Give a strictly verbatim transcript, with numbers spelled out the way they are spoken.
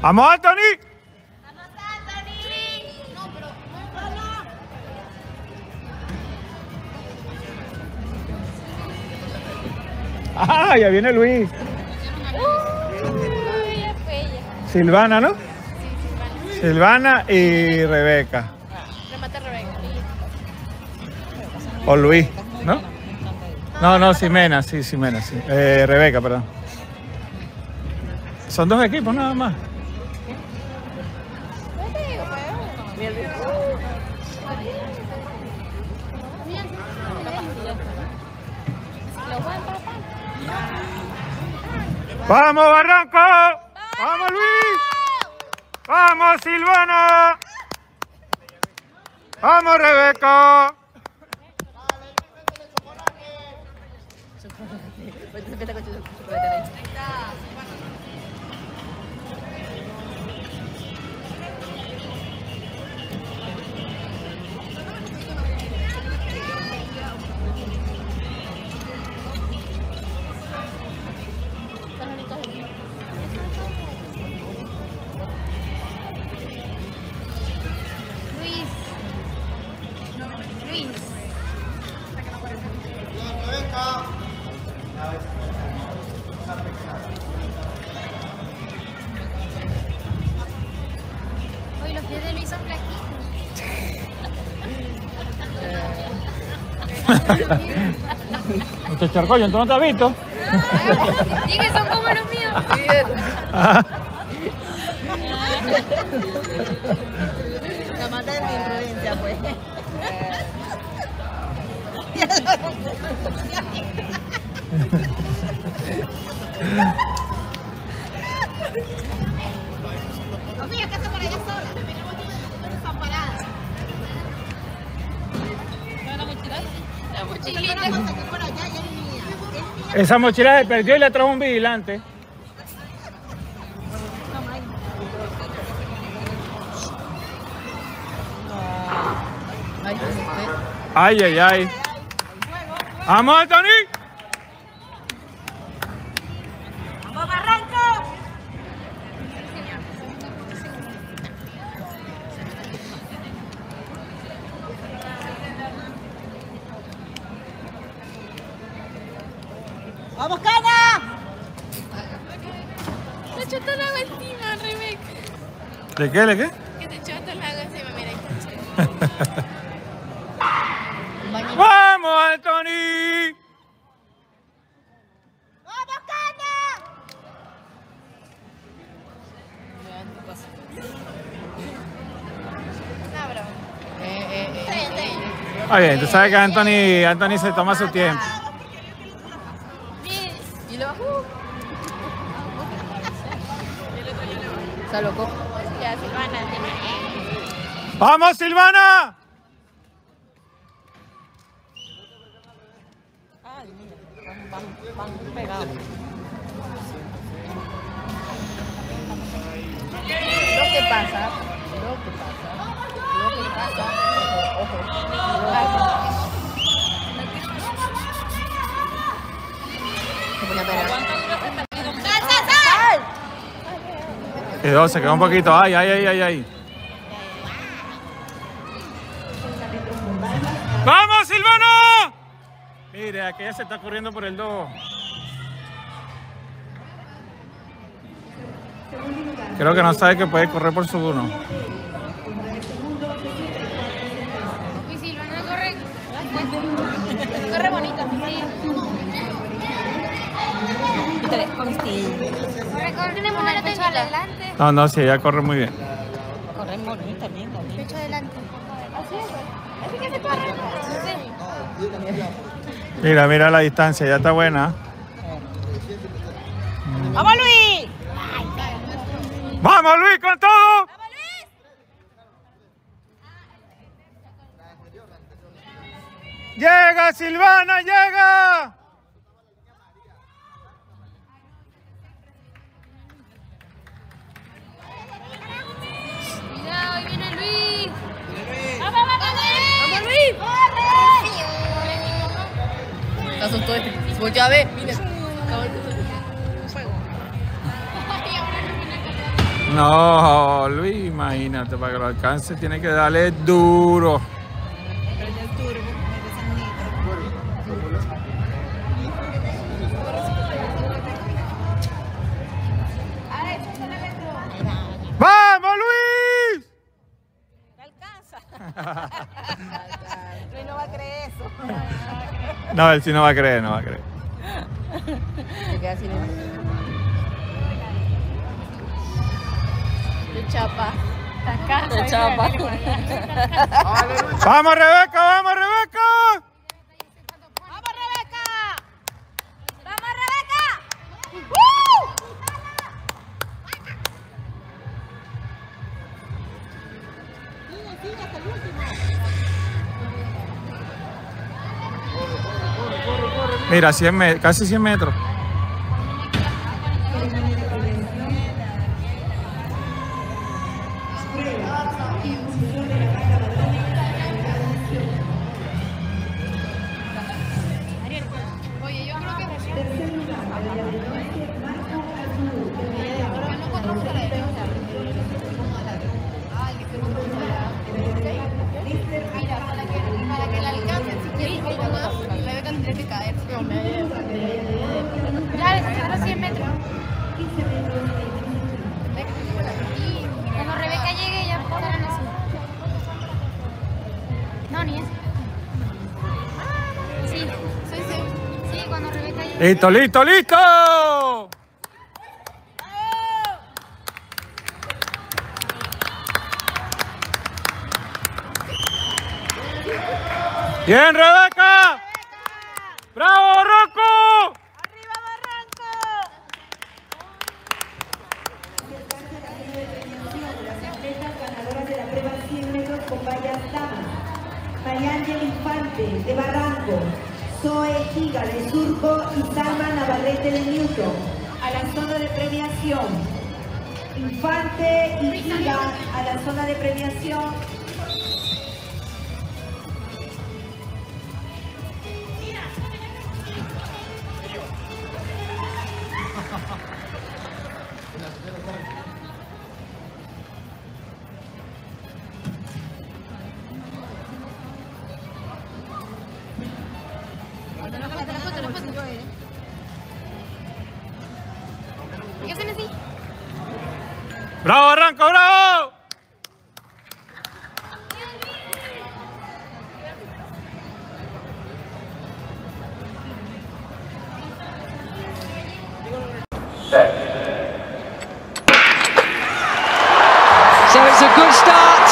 ¡Vamos, Anthony! ¡Vamos, Anthony! Sí. No, pero no, no. ¡Ah! Ya viene Luis. Uy, ya fue ella. Silvana, ¿no? Sí, Silvana. Silvana y Rebeca. Remate Rebeca. O Luis, ¿no? No, no, Ximena, sí, Ximena, sí. Eh, Rebeca, perdón. Son dos equipos nada más. ¡Vamos, Barranco! ¡Vamos, Luis! ¡Vamos, Silvana! ¡Vamos, Rebeca! Este charcollo, ¿entonces no te has visto? Y que son como los míos. La mata de mi imprudencia, pues. Los míos que están por allá solos. Esa mochila se perdió y la trajo un vigilante. Ay, ay, ay. ¡Vamos, Anthony! ¡Vamos, Barranco! ¡Vamos, Cana! Te echó todo el agua encima, Rebeca. ¿De qué? ¿De qué? Que te echó todo el agua encima, mira. ¡Vamos, Anthony! ¡Vamos, Cana! Eh, eh, eh. Ah, bien, tú sabes que Anthony, Anthony se toma su tiempo. Está loco. Ya, Silvana. ¡Vamos, Silvana! Ay, mira, van, van, van pegados. Lo que pasa, lo que pasa, lo que pasa, ojo, lo pasa. Se pone a pegar. Quedó, se quedó un poquito. Ay, ay, ay, ay, ay. ¡Vamos, Silvano! Mire, aquella se está corriendo por el dos. Creo que no sabe que puede correr por su uno. Y Silvana corre. Corre bonito. Tres costillas. Tenemos una pecho adelante. No, no, sí, ella corre muy bien. Corre muy bien también. Pecho adelante. Así es. Así que se corre. Sí. Mira, mira la distancia, ya está buena. ¡Vamos, Luis! ¡Vamos, Luis, con todo! ¡Vamos, Luis! ¡Llega, Silvana, llega! Ahí viene Luis. ¡Vamos, vamos, vamos, Luis! ¡Corre! Está asustado este. Voy a ver, mira. Fuego. Ay, ahora no viene a No, Luis, imagínate, para que lo alcance tiene que darle duro. ¡Vamos, Luis! ¿Te alcanza? Luis no va a creer eso. No, él sí no va a creer, no va a creer. Se queda sin chapa. Casa, chapa. ¡Vamos, Rebeca! ¡Vamos, Rebeca! ¡Vamos, Rebeca! ¡Vamos, Rebeca! ¡Uh! Sigue, sigue hasta el último. Mira, cien metros, casi cien metros. ¡Listo, listo, listo! ¡Bien, Rebeca! ¡Bravo, Barranco! ¡Arriba, Barranco! Mariano Infante, de Barranco. Zoe Giga de Surco y Salma Navarrete de Newton a la zona de premiación. Infante y Giga a la zona de premiación. ¡Bravo, Barranco, bravo! So it's a good start.